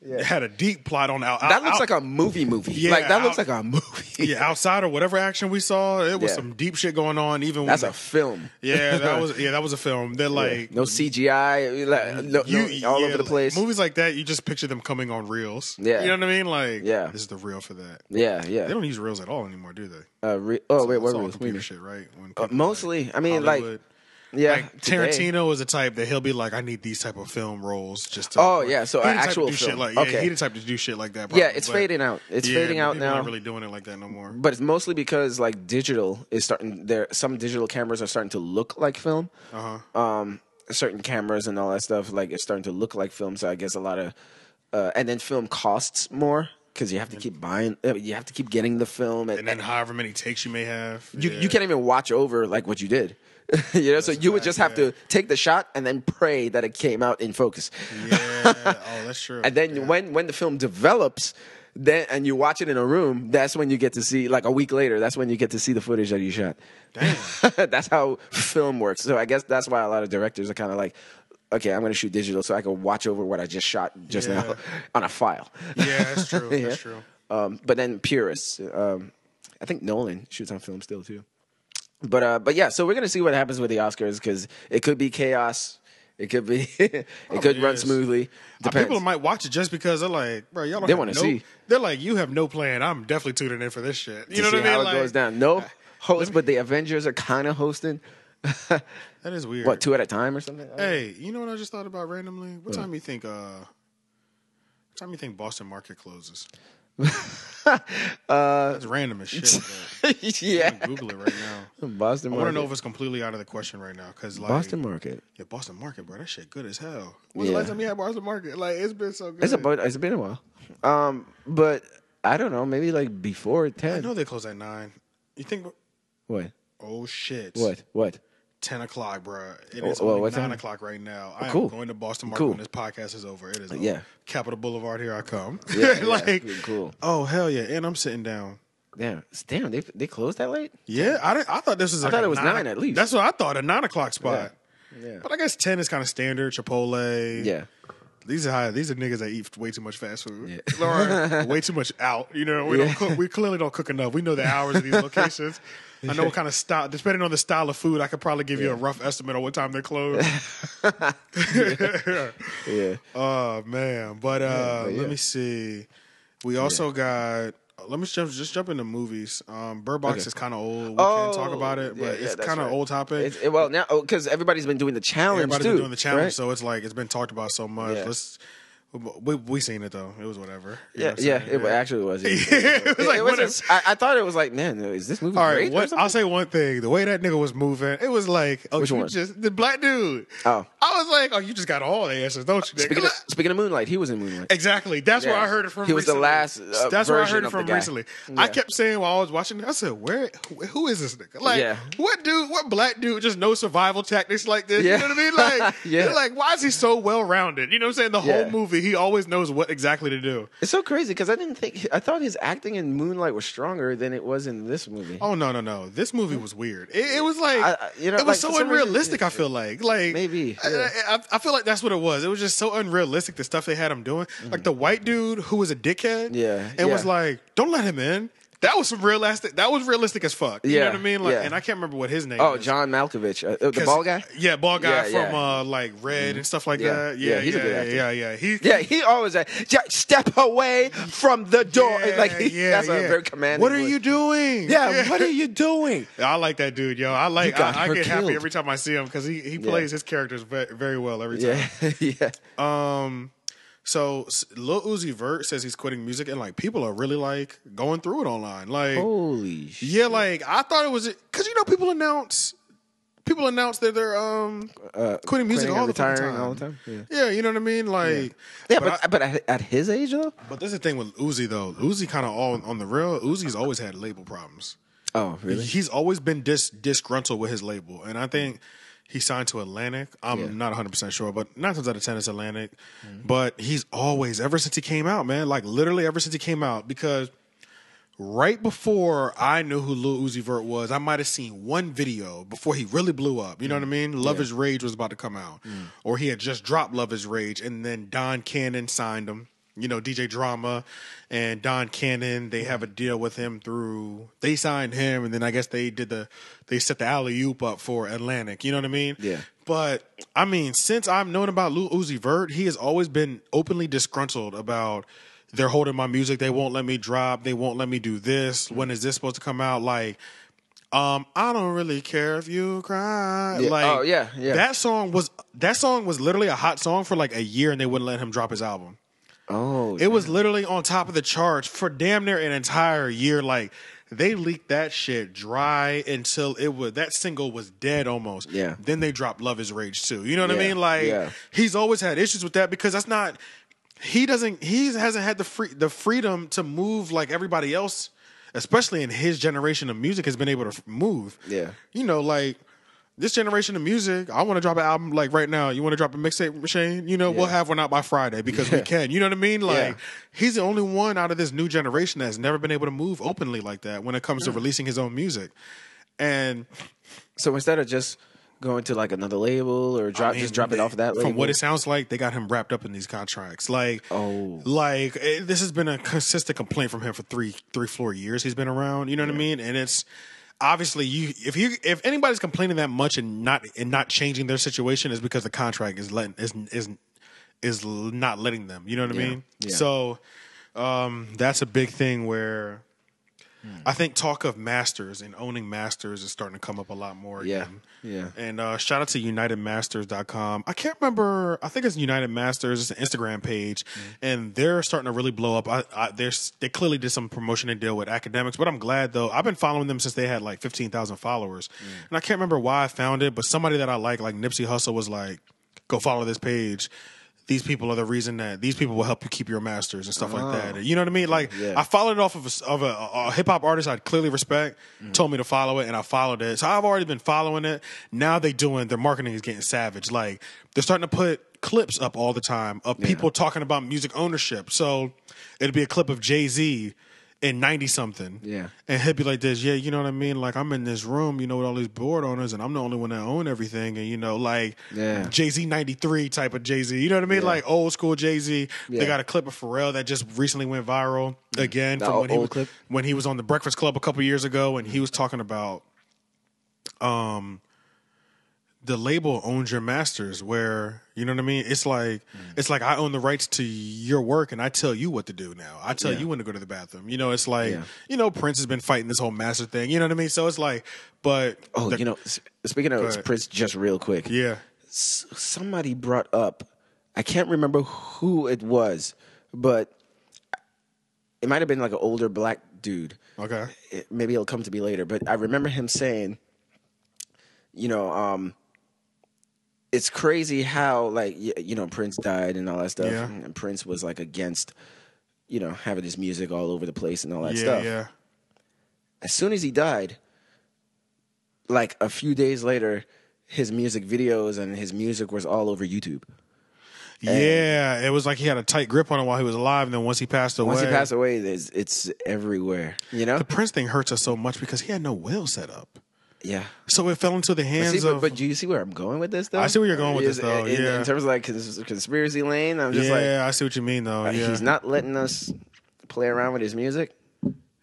Yeah. It had a deep plot on out. That looks like a movie. Yeah, like that looks like a movie. Yeah, outside of whatever action we saw, it was some deep shit going on. Even that's a film. Yeah, that was a film. They're like no CGI, like, all over the place. Like, movies like that, you just picture them coming on reels. Yeah, you know what I mean? Like, this is the reel for that. Yeah, yeah. They don't use reels at all anymore, do they? What reels? Computer shit, right? Mostly, like, I mean, Hollywood. Like. Yeah, like Tarantino is a type that he'll be like, I need these type of film roles just to. Oh yeah, so actual film. Like, okay. Yeah, he the type to do shit like that. Probably. Yeah, it's fading out. It's fading out now. Not really doing it like that no more. But it's mostly because like digital is starting. Some digital cameras are starting to look like film. Certain cameras and all that stuff like it's starting to look like film. So I guess a lot of, and then film costs more. Because you have to keep buying, you have to keep getting the film, and then however many takes you may have, you can't even watch over like what you did. You know, so you would just have to take the shot and then pray that it came out in focus. Yeah, oh, that's true. And then when the film develops, then and you watch it in a room, that's when you get to see, like a week later, that's when you get to see the footage that you shot. Damn. That's how film works. So I guess that's why a lot of directors are kind of like, okay, I'm going to shoot digital so I can watch over what I just shot just now on a file. Yeah, that's true. Yeah? That's true. But then purists, I think Nolan shoots on film still too. But yeah, so we're gonna see what happens with the Oscars because it could be chaos. It could be it could run smoothly. People might watch it just because they're like, bro, y'all don't. They want to see. They're like, you have no plan. I'm definitely tuning in for this shit. You know what I mean? How it goes down. No host, but the Avengers are kind of hosting. That is weird. What, 2 at a time or something? Hey, you know what I just thought about randomly? What time you think? What time you think Boston Market closes? That's random as shit. Yeah, I'm gonna Google it right now. Boston Market. I want to know if it's completely out of the question right now, because like Boston Market. Yeah, Boston Market, bro. That shit good as hell. When's the last time you had Boston Market? Like, it's been so good. It's been a while. But I don't know. Maybe like before 10. I know they close at 9. You think? What? Oh shit. What? 10 o'clock, bro. It is only 9 o'clock right now. I am going to Boston Market when this podcast is over. It is over. Yeah. Capitol Boulevard, here I come. Yeah, like, yeah, cool. Oh, hell yeah. And I'm sitting down. Yeah. Damn, they closed that late? Yeah. I thought this was like, I thought it was 9 at least. That's what I thought, a 9 o'clock spot. Yeah. Yeah. But I guess 10 is kind of standard. Chipotle. Yeah. These are niggas that eat way too much fast food. Yeah. Way too much out. You know, we don't cook, we clearly don't cook enough. We know the hours of these locations. I know what kind of style. Depending on the style of food, I could probably give you a rough estimate of what time they're closed. Yeah. Oh man. But let me see. We also got. Let me just jump into movies. Bird Box is kind of old. We can't talk about it, but it's kind of old topic. Well, now because everybody's been doing the challenge. Everybody's been doing the challenge, right? So it's like it's been talked about so much. Yeah. We seen it though. It was whatever. It actually was. Yeah. It was like, I thought it was like, man, is this movie great? I'll say one thing. The way that nigga was moving, it was like, oh, which you one? Just the black dude. Oh, I was like, oh, you just got all the answers, don't you? Speaking of Moonlight, he was in Moonlight. Exactly. That's where I heard it from. He was recently. The last. That's where I heard it from recently. Yeah. I kept saying while I was watching, I said, who is this nigga? Like, what dude? What black dude just knows survival tactics like this? You know what I mean? Like, like, why is he so well rounded? You know what I'm saying? The whole movie. He always knows what exactly to do. It's so crazy because I thought his acting in Moonlight was stronger than it was in this movie. Oh no! This movie was weird. It was like it was so unrealistic. I feel like maybe I feel like that's what it was. It was just so unrealistic the stuff they had him doing. Like the white dude who was a dickhead. Yeah, and was like, don't let him in. That was some realistic. That was realistic as fuck. You know what I mean? Like, and I can't remember what his name. Oh, is. John Malkovich, the bald guy. Yeah, bald guy from like Red and stuff like that. Yeah, he's a good actor. Yeah. He always step away from the door. That's a very commanding. What are you doing? Yeah, what are you doing? I like that dude, yo. I get happy every time I see him because he plays his characters very well every time. Yeah, yeah. So Lil Uzi Vert says he's quitting music, and like people are really like going through it online. Like, holy shit. Yeah, like I thought it was because you know people announce that they're quitting music all the time. All the time. Yeah, you know what I mean. Like, but at his age though. But this is the thing with Uzi though. Uzi kind of all on the real. Uzi's always had label problems. Oh, really? He's always been disgruntled with his label, and I think. He signed to Atlantic. I'm not 100% sure, but 9 times out of 10 it's Atlantic. But he's always, ever since he came out, man, like literally ever since he came out, because right before I knew who Lil Uzi Vert was, I might have seen one video before he really blew up. You know what I mean? Love is Rage was about to come out. Or he had just dropped Love is Rage, and then Don Cannon signed him. You know, DJ Drama and Don Cannon, they have a deal with him through, they signed him, and then I guess they set the alley-oop up for Atlantic. You know what I mean? Yeah. But, I mean, since I've known about Lil Uzi Vert, he has always been openly disgruntled about they're holding my music, they won't let me drop, they won't let me do this, when is this supposed to come out? Like, I don't really care if you cry. Yeah. Like, that song was literally a hot song for like a year, and they wouldn't let him drop his album. Oh, it was literally on top of the charts for damn near an entire year. Like they leaked that shit dry until it was that single was dead almost. Yeah. Then they dropped Love is Rage too. You know what I mean? Like he's always had issues with that because that's not he hasn't had the freedom to move like everybody else, especially in his generation of music has been able to move. Yeah. You know, like This generation of music, I want to drop an album like right now. You want to drop a mixtape, Shane? You know, we'll have one out by Friday because we can. You know what I mean? Like, he's the only one out of this new generation that's never been able to move openly like that when it comes to releasing his own music. And so instead of just going to like another label or drop it off that label. From what it sounds like, they got him wrapped up in these contracts. Like, this has been a consistent complaint from him for three, 4 years he's been around. You know what I mean? And it's... Obviously, if anybody's complaining that much and not changing their situation, is because the contract is not letting them. You know what I mean? Yeah. So that's a big thing where I think talk of masters and owning masters is starting to come up a lot more again. Yeah. And shout out to UnitedMasters.com. I can't remember. I think it's United Masters. It's an Instagram page. And they're starting to really blow up. They clearly did some promotion and deal with academics. But I'm glad, though. I've been following them since they had like 15,000 followers. And I can't remember why I found it. But somebody that I like Nipsey Hussle was like, go follow this page. These people are the reason that these people will help you keep your masters and stuff like that. You know what I mean? Like I followed it off of a hip hop artist I clearly respect, told me to follow it, and I followed it. So I've already been following it. Now their marketing is getting savage. Like they're starting to put clips up all the time of people talking about music ownership. So it'll be a clip of Jay-Z in 90-something. Yeah. And he'd be like this, you know what I mean? Like, I'm in this room, you know, with all these board owners, and I'm the only one that own everything. And, you know, like, Jay-Z 93 type of Jay-Z. You know what I mean? Like, old school Jay-Z. Yeah. They got a clip of Pharrell that just recently went viral again from when he was on The Breakfast Club a couple years ago, and he was talking about the label owns your masters, where, you know what I mean? It's like, I own the rights to your work, and I tell you what to do now. I tell you when to go to the bathroom. You know, it's like, you know, Prince has been fighting this whole master thing. You know what I mean? So it's like, but... Oh, you know, speaking of Prince, just real quick. Yeah. Somebody brought up, I can't remember who it was, but it might have been like an older black dude. Okay. Maybe it'll come to me later, but I remember him saying, you know, it's crazy how, like, you know, Prince died and all that stuff. Yeah. And Prince was, like, against, you know, having his music all over the place and all that stuff. Yeah, as soon as he died, like, a few days later, his music videos and his music was all over YouTube. And it was like he had a tight grip on it while he was alive, and then once he passed away, it's everywhere, you know? The Prince thing hurts us so much because he had no will set up. Yeah. So it fell into the hands of... But do you see where I'm going with this, though? I see where you're going with this, though, in terms of, like, conspiracy lane, I'm just like... Yeah, I see what you mean, though, He's not letting us play around with his music.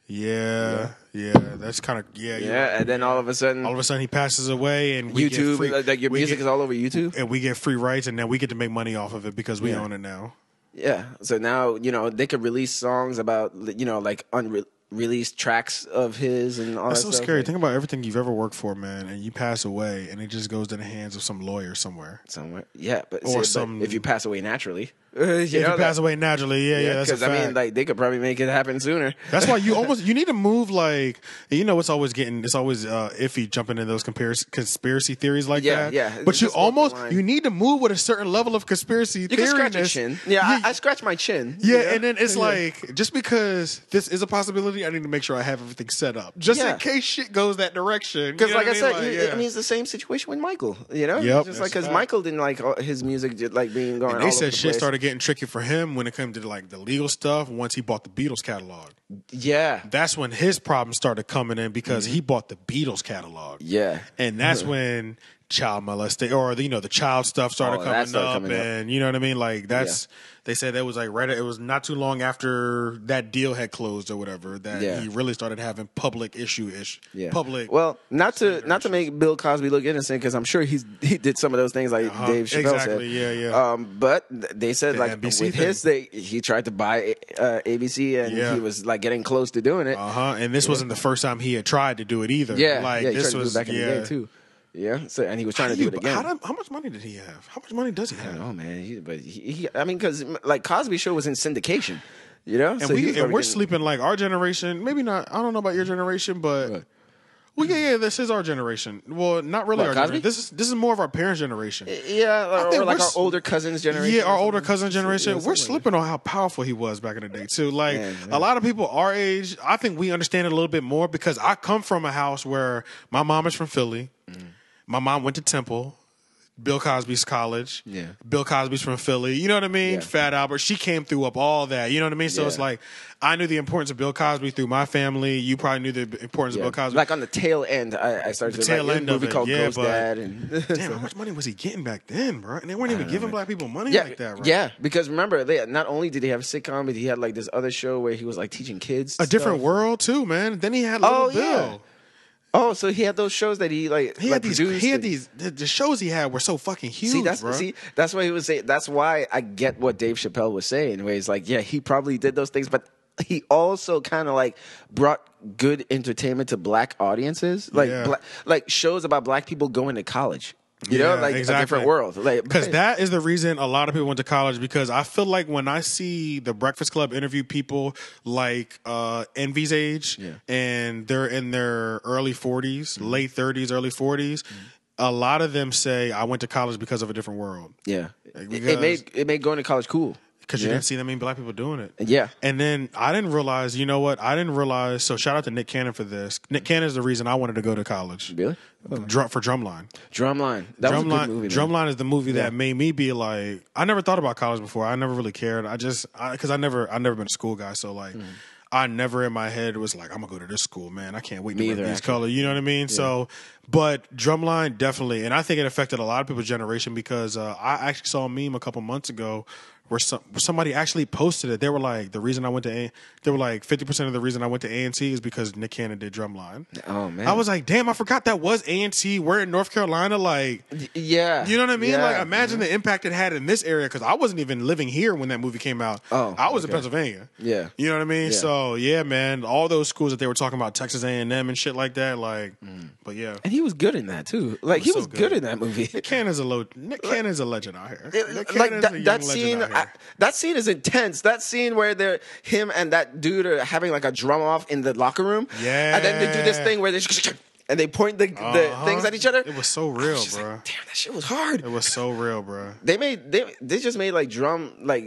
Yeah, that's kind of... Yeah, and then all of a sudden... All of a sudden, he passes away, and we YouTube, get free... Like, your music is all over YouTube? And we get free rights, and then we get to make money off of it because we own it now. Yeah, so now, you know, they could release songs about, you know, like, release tracks of his and all that stuff. That's so scary. Think about everything you've ever worked for, man, and you pass away, and it just goes to the hands of some lawyer somewhere. Yeah. But if you pass away naturally. Yeah, that's a fact. Because, I mean, like, they could probably make it happen sooner. That's why you need to move, like, you know, it's always iffy jumping in those conspiracy theories like that. Yeah, but you need to move with a certain level of conspiracy theory. You can scratch your chin. Yeah, I scratch my chin. Yeah, and then it's like, just because this is a possibility, I need to make sure I have everything set up. Just in case shit goes that direction. Because, like I said, it means the same situation with Michael, you know? Yep. Just like, because Michael didn't like his music like being going all over the place. They said shit started getting tricky for him when it came to like the legal stuff once he bought the Beatles catalog. Yeah. That's when his problems started coming in because he bought the Beatles catalog. Yeah. And that's when child molestation or the child stuff started coming up. You know what I mean? Like that's they said that was like right it was not too long after that deal had closed or whatever that he really started having public issue. Yeah. Public. Well, not to make Bill Cosby look innocent because I'm sure he did some of those things like Dave Chappelle said. Yeah. But they said he tried to buy ABC and he was like getting close to doing it. And this wasn't the first time he had tried to do it either. Yeah. Like this was back in the day too. Yeah, so, and he was trying to do it again. How much money did he have? How much money does he have? I don't know, man. Because like Cosby Show was in syndication, you know. And so we're sleeping like our generation. Maybe not. I don't know about your generation, but this is our generation. Well, not really our generation. This is more of our parents' generation. Yeah, or like our older cousins' generation. Yeah, our older cousins' generation. We're slipping on how powerful he was back in the day too. Like a lot of people our age, I think we understand it a little bit more because I come from a house where my mom is from Philly. My mom went to Temple, Bill Cosby's college. Yeah. Bill Cosby's from Philly. You know what I mean? Yeah. Fat Albert. She came through up all that. You know what I mean? So it's like, I knew the importance of Bill Cosby through my family. You probably knew the importance of Bill Cosby. Like on the tail end, I started to like, end movie called Ghost Dad. And damn, how much money was he getting back then, bro? And they weren't even giving black people money like that, right? Yeah, because remember, they, not only did he have a sitcom, but he had like this other show where he was like teaching kids. A Different World too, man. Then he had Little Bill. Yeah. Oh, so he had those shows that he like produced. He had these the shows he had were so fucking huge. See, that's why he was saying. That's why I get what Dave Chappelle was saying. Where he's like, yeah, he probably did those things, but he also kind of like brought good entertainment to black audiences, like like shows about black people going to college. You know, like a different world. Because that is the reason a lot of people went to college, because I feel like when I see the Breakfast Club interview people like Envy's age and they're in their early 40s, late 30s, early 40s, a lot of them say, I went to college because of A Different World. Yeah. Like, it made going to college cool. Because you didn't see that many black people doing it. Yeah. And then I didn't realize, you know what? I didn't realize. So shout out to Nick Cannon for this. Nick Cannon is the reason I wanted to go to college. Really? Oh. For Drumline. Drumline. That was a good movie. Drumline is the movie that made me be like, I never thought about college before. I never really cared. I just, because I never been a school guy. So like, I never in my head was like, I'm going to go to this school, man. I can't wait to wear these colors. You know what I mean? Yeah. So, but Drumline definitely. And I think it affected a lot of people's generation because I actually saw a meme a couple months ago where somebody actually posted it. They were like, the reason I went to they were like 50% of the reason I went to A&T is because Nick Cannon did Drumline. Oh man. I was like, damn, I forgot that was A&T. We're in North Carolina, like you know what I mean? Yeah. Like imagine the impact it had in this area, because I wasn't even living here when that movie came out. Oh, I was in Pennsylvania. Yeah. You know what I mean? Yeah. So yeah, man, all those schools that they were talking about, Texas A&M and shit like that, like but yeah. And he was good in that too. Like he was so good in that movie. Nick Cannon's a legend out here. That scene is intense. That scene where him and that dude are having like a drum off in the locker room. Yeah. And then they do this thing where they point the things at each other. It was so real, bro. Like, damn, that shit was hard. It was so real, bro. They just made like doing that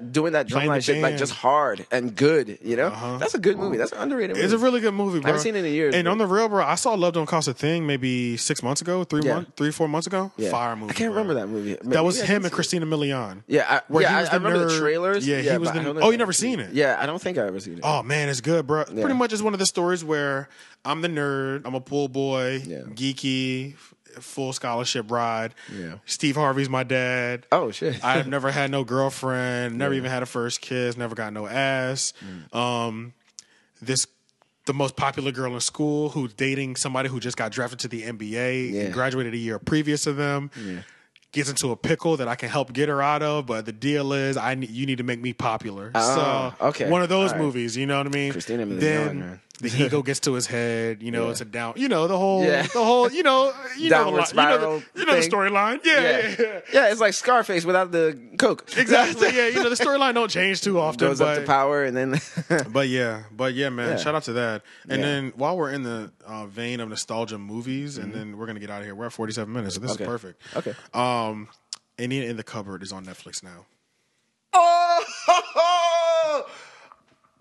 drumline shit like just hard and good, you know? That's a good movie. That's an underrated movie. It's a really good movie, bro. I haven't seen it in years. And on the real, bro, I saw Love Don't Cost a Thing maybe 6 months ago, 4 months ago. Yeah. Fire movie. I can't remember that movie. Maybe. That was him and Christina Milian. Yeah, I remember the trailers. Yeah, he was the. Oh, you never seen it? Yeah, I don't think I ever seen it. Oh man, it's good, bro. Pretty much it's one of the stories where I'm the nerd, I'm a pool boy, geeky, full scholarship ride. Yeah. Steve Harvey's my dad. Oh, shit. I've never had no girlfriend, never even had a first kiss, never got no ass. The most popular girl in school who's dating somebody who just got drafted to the NBA and graduated a year previous to them. Yeah. Gets into a pickle that I can help get her out of, but the deal is you need to make me popular. One of those movies, you know what I mean? Christina Milian, man. The ego gets to his head, you know, it's a down, you know, the whole, you know the storyline. Yeah, it's like Scarface without the coke. Exactly. Yeah, you know, the storyline don't change too often. Goes up to power and then But yeah, man, shout out to that. And then while we're in the vein of nostalgia movies, and then we're gonna get out of here. We're at 47 minutes, so this is perfect. Okay. Indiana in the Cupboard is on Netflix now.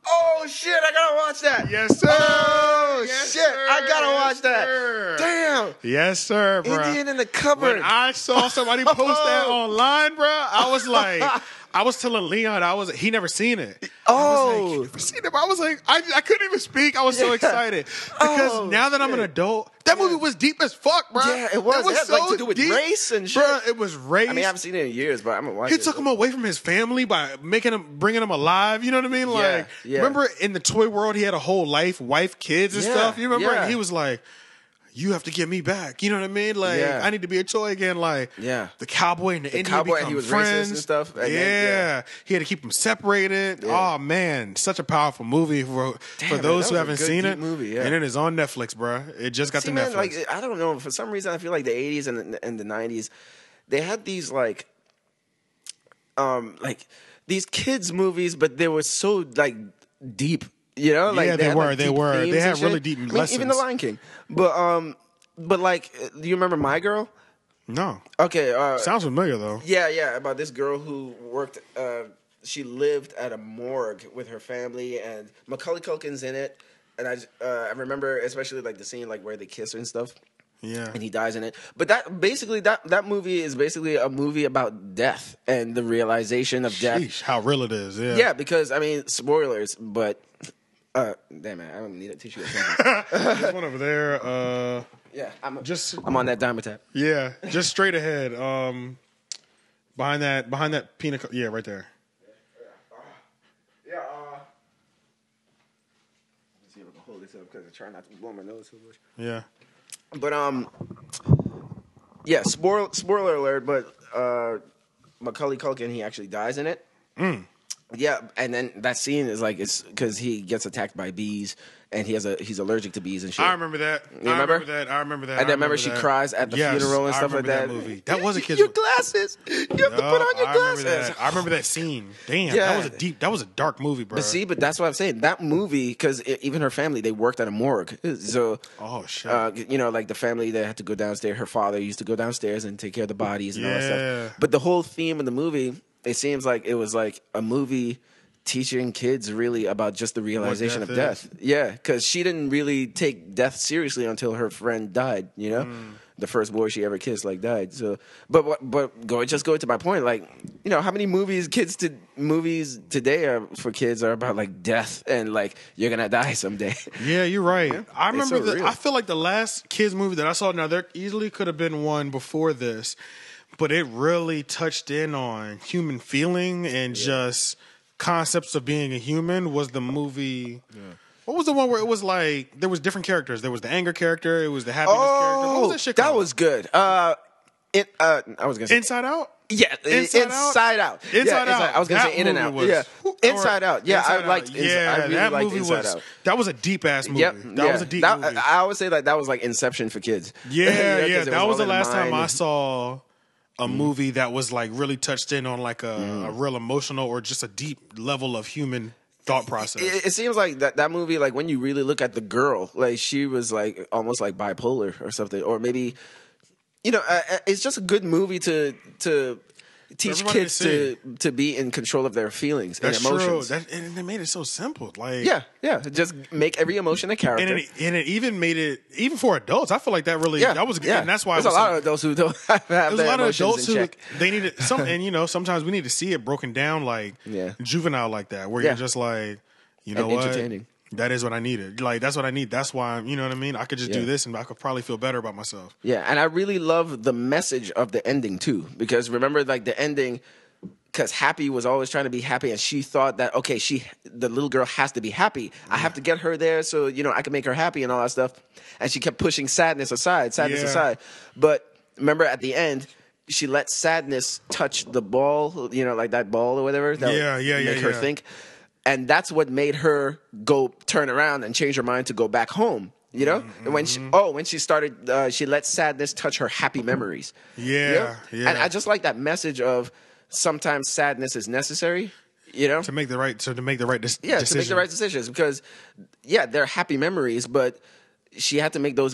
Oh shit, I gotta watch that. Yes, sir. Oh yes, shit, sir. I gotta watch that. Sir. Damn. Yes, sir, bro. Indian in the Cupboard. When I saw somebody post that online, bro, I was like, I was telling Leon, he never seen it. Oh. I was like, you never seen it? I was like, I couldn't even speak. I was so excited. Because now that I'm an adult, that movie was deep as fuck, bro. Yeah, it was. It was so to do with deep. Race and shit. Bro, it was race. I mean, I haven't seen it in years, but I'm gonna watch it. He took him away from his family by bringing him alive. You know what I mean? Like, remember in the toy world, he had a whole life, wife, kids, and stuff. You remember? And he was like, you have to get me back. You know what I mean? Like, I need to be a toy again. Like, the cowboy and the Indian become friends. He was racist and stuff. And then he had to keep them separated. Yeah. Oh, man. Such a powerful movie for those who haven't seen it. Movie, yeah. And it is on Netflix, bro. It just got to Netflix. Man, like, I don't know. For some reason, I feel like the 80s and the 90s, they had these, like these kids' movies, but they were so, like, deep. You know, like they were. They had really deep lessons. Even The Lion King, but like, do you remember My Girl? No. Okay. Sounds familiar though. Yeah. About this girl who worked. She lived at a morgue with her family, and Macaulay Culkin's in it. And I remember especially like the scene like where they kiss and stuff. Yeah. And he dies in it. But that basically, that movie is basically a movie about death and the realization of death. Sheesh, how real it is, yeah. Yeah, because, I mean, spoilers, but... damn it, I don't need a tissue. There's one over there. Yeah, I'm on that diamond tap. Yeah, just straight ahead. Behind that peanut... Yeah, right there. Yeah, let's see if I can hold this up because I try not to blow my nose so much. Yeah. But, yeah, spoiler alert, but Macaulay Culkin, he actually dies in it. Mm. Yeah, and then that scene is like, it's because he gets attacked by bees, and he's allergic to bees and shit. I remember that. I remember that. And I remember she cries at the funeral and stuff like that. Movie. That was a kid's movie. Your glasses. You have to put on your glasses. I remember that scene. Damn, yeah. That was a dark movie, bro. But that's what I'm saying. That movie, because even her family, they worked at a morgue. So, oh shit. You know, like the family, they had to go downstairs. Her father used to go downstairs and take care of the bodies and all that stuff. But the whole theme of the movie, it seems like it was like a movie teaching kids really about just the realization of death. Yeah, because she didn't really take death seriously until her friend died, you know? Mm. The first boy she ever kissed, like, died. So, but going to my point, like, you know, how many movies today are for kids are about like death and like you're gonna die someday. Yeah, you're right. Yeah. I remember. I feel like the last kids movie that I saw. Now there easily could have been one before this, but it really touched in on human feeling and just concepts of being a human. Was the movie? Yeah. What was the one where it was like there was different characters? There was the anger character. It was the happiness character. What was that shit called? That was good. I was gonna say Inside Out. Yeah, Inside Out. I was gonna say In and Out. Yeah, Inside Out. Yeah, I liked. Yeah, I really liked Inside Out. That was a deep ass movie. Yep, that was a deep movie. I always say like that was like Inception for kids. Yeah, yeah. That was the last time I saw a movie that was like really touched in on like a real emotional or just a deep level of human thought process. It seems like that movie, like when you really look at the girl, like she was like almost like bipolar or something, or maybe, you know, it's just a good movie to teach kids to be in control of their feelings and emotions. That's true. And they made it so simple. Like yeah, just make every emotion a character. And it even made it even for adults. I feel like that really that was good. Yeah. And that's why there's a lot of adults who don't have their emotions in check. There's a lot of adults who they need some, and you know sometimes we need to see it broken down like juvenile like that, where you're just like, you know, and what entertaining. That is what I needed. Like, that's what I need. That's why, you know what I mean? I could just do this and I could probably feel better about myself. Yeah, and I really love the message of the ending, too. Because remember, like, the ending, because Happy was always trying to be happy and she thought that, okay, the little girl has to be happy. Yeah. I have to get her there so, you know, I can make her happy and all that stuff. And she kept pushing sadness aside. But remember, at the end, she let sadness touch the ball, you know, like that ball or whatever. That would make her think. And that's what made her go turn around and change her mind to go back home, you know? Mm-hmm. And when she started, she let sadness touch her happy memories. Yeah, you know? Yeah. And I just like that message of sometimes sadness is necessary, you know? To make the right decisions because, yeah, they're happy memories, but she had to make those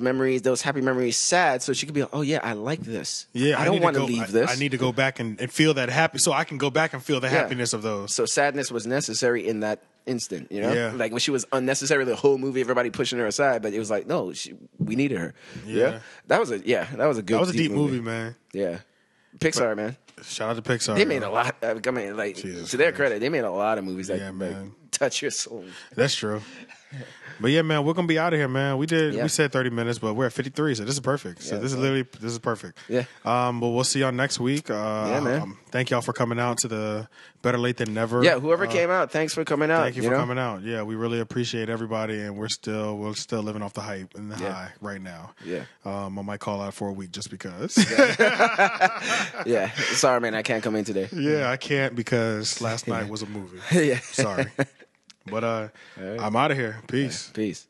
happy memories sad so she could be like, oh, yeah, I like this. Yeah, I don't want to leave this. I need to go back and feel that happy so I can go back and feel the happiness of those. So sadness was necessary in that instant, you know? Yeah. Like when she was unnecessarily the whole movie, everybody pushing her aside, but it was like, no, we needed her. Yeah. That was a good That was a deep movie, man. Yeah. Pixar, man. Shout out to Pixar. They made a lot. I mean, like, to their credit, they made a lot of movies that touch your soul. That's true. But yeah, man, we're gonna be out of here, man. We said 30 minutes, but we're at 53, so this is perfect. So this is perfect. Yeah. But we'll see y'all next week. Man. Thank y'all for coming out to the Better Late Than Never. Yeah, whoever came out, thanks for coming out. Thank you for coming out. Yeah, we really appreciate everybody, and we're still living off the hype and the high right now. Yeah. I might call out for a week just because. Yeah. Sorry, man, I can't come in today. Yeah, I can't because last night was a movie. Yeah. Sorry. But I'm out of here. Peace. Peace.